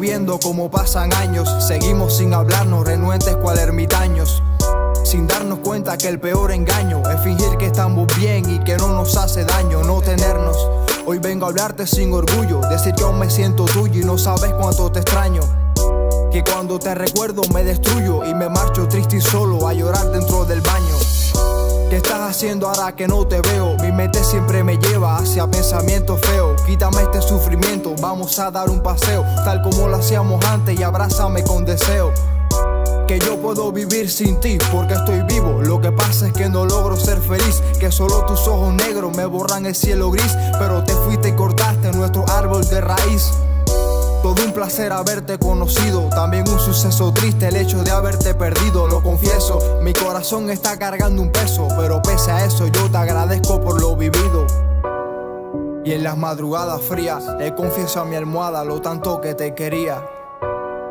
viendo cómo pasan años. Seguimos sin hablarnos, renuentes cual ermitaños, sin darnos cuenta que el peor engaño es fingir que estamos bien y que no nos hace daño no tenernos. Hoy vengo a hablarte sin orgullo, decir que aún me siento tuyo y no sabes cuánto te extraño, que cuando te recuerdo me destruyo y me marcho triste y solo a llorar dentro del baño. ¿Qué estás haciendo ahora que no te veo? Mi mente siempre me lleva hacia pensamientos feos. Quítame este sufrimiento, vamos a dar un paseo, tal como lo hacíamos antes, y abrázame con deseo. Que yo puedo vivir sin ti porque estoy vivo, lo que pasa es que no logro ser feliz. Que solo tus ojos negros me borran el cielo gris, pero te fuiste y cortaste nuestro árbol de raíz. Todo un placer haberte conocido, también un suceso triste el hecho de haberte perdido. Lo confieso, mi corazón está cargando un peso, pero pese a eso yo te agradezco por lo vivido. Y en las madrugadas frías le confieso a mi almohada lo tanto que te quería.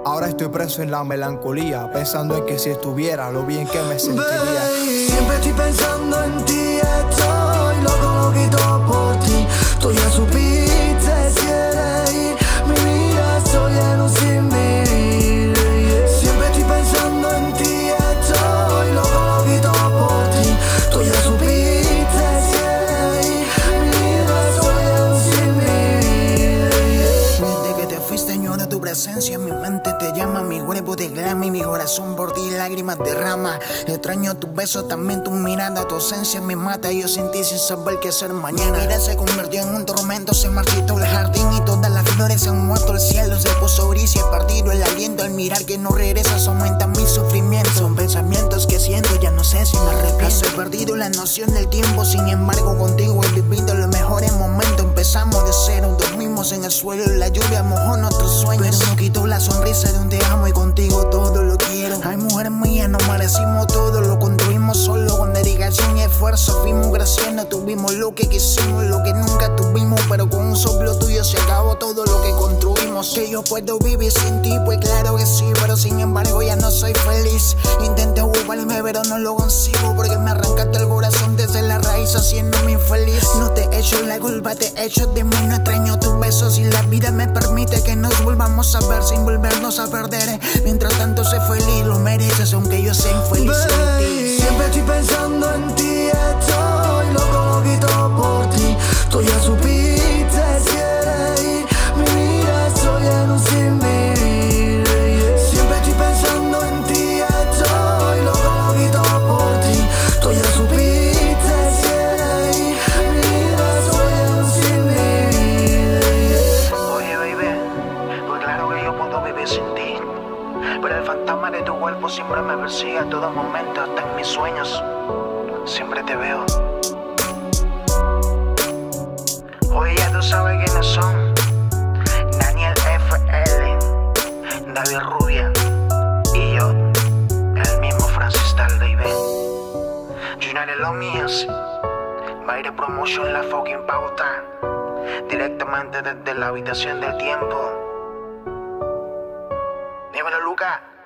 Ahora estoy preso en la melancolía, pensando en que si estuviera lo bien que me sentiría. Baby, siempre estoy pensando en ti, estoy loco, loquito por ti. Tú ya supiste si eres ir, mi vida estoy en un sinvivir. Siempre estoy pensando en ti, estoy loco, loquito por ti. Tú ya supiste si eres ir, mi vida estoy en un sinvivir. Desde que te fuiste añoro tu presencia en mi mente. Mi cuerpo te clama y mi corazón por ti lágrimas derrama. Extraño tus besos, también tu mirada. Tu ausencia me mata, yo sin ti sin saber qué hacer mañana. Mi vida se convirtió en un tormento, se marchitó el jardín y todas las flores han muerto. El cielo se puso gris y he partido el aliento. Al mirar que no regresas aumenta mi sufrimiento. Son pensamientos que siento, ya no sé si me arrepiento. He perdido la noción del tiempo, sin embargo contigo he vivido los mejores momentos. Empezamos de cero, dormimos en el suelo, la lluvia mojó nuestros sueños, pero no quitó la sonrisa de un te amo y contigo todo lo quiero. Ay, mujer mía, nos merecimos todo, lo construimos solo con dedicación y esfuerzo. Fuimos creciendo, tuvimos lo que quisimos, lo que nunca tuvimos, pero con un soplo tuyo se acabó todo lo que construimos. Que yo puedo vivir sin ti, pues claro que sí, pero sin embargo ya no soy feliz. Intenté ocuparme, pero no lo consigo, porque me arrancaste el corazón desde la raíz, haciéndome infeliz. No te echo la culpa, te echo de menos, extraño tus besos y la vida me permite que nos volvamos a ver sin volvernos a perder. Mientras tanto sé feliz, lo mereces, aunque yo sea infeliz sin ti. Siempre estoy pensando en ti, estoy loco, loquito por ti. Tú ya supiste si eres ir, mi vida estoy en un sinvivir. Siempre estoy pensando en ti, estoy loco, loquito por ti. Tú ya supiste si eres ir, mi vida estoy en un sinvivir. Oye, baby, pues claro que yo puedo vivir sin ti, pero el fantasma de tu cuerpo siempre me persigue a todo momento, hasta en mis sueños. Siempre te veo. Hoy ya tú sabes quiénes son. Daniel F. L. David Rubia. Y yo, el mismo Francistyle, baby. United Love Music. Baires Promotion, la fucking pauta. Directamente desde la habitación del tiempo. Dímelo, Luca.